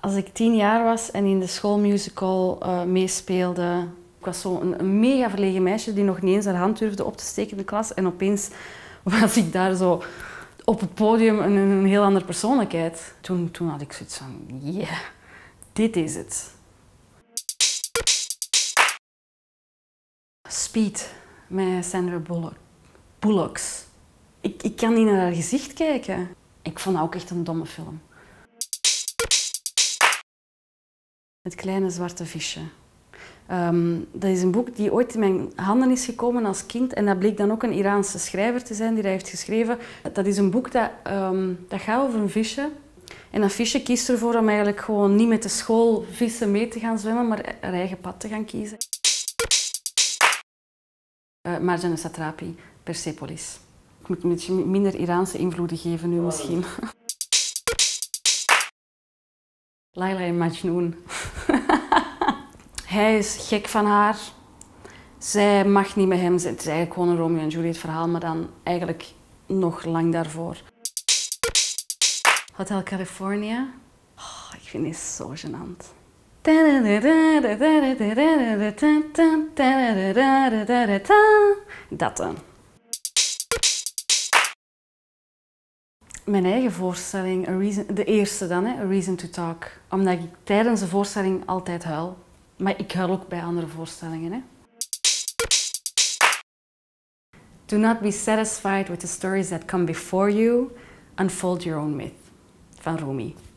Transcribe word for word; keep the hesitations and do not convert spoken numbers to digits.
Als ik tien jaar was en in de schoolmusical uh, meespeelde, ik was zo'n een mega verlegen meisje die nog niet eens haar hand durfde op te steken in de klas. En opeens was ik daar zo op het podium een, een heel andere persoonlijkheid. Toen, toen had ik zoiets van, ja, yeah, dit is het. Speed met Sandra Bullock. Bullocks. Ik, ik kan niet naar haar gezicht kijken. Ik vond dat ook echt een domme film. Het kleine zwarte visje. Um, dat is een boek die ooit in mijn handen is gekomen als kind. En dat bleek dan ook een Iraanse schrijver te zijn die dat heeft geschreven. Dat is een boek dat, um, dat gaat over een visje. En dat visje kiest ervoor om eigenlijk gewoon niet met de school vissen mee te gaan zwemmen, maar haar eigen pad te gaan kiezen. Uh, Marjane Satrapi, Persepolis. Ik moet een beetje minder Iraanse invloeden geven nu misschien. Oh. Laila en Majnoon. Hij is gek van haar. Zij mag niet met hem zijn. Het is eigenlijk gewoon een Romeo en Juliet verhaal, maar dan eigenlijk nog lang daarvoor. Hotel California. Oh, ik vind dit zo gênant. Dat dan. Mijn eigen voorstelling, a reason, de eerste dan, hè, A Reason to Talk. Omdat ik tijdens de voorstelling altijd huil. Maar ik huil ook bij andere voorstellingen. Hè. Do not be satisfied with the stories that come before you. Unfold your own myth. Van Rumi.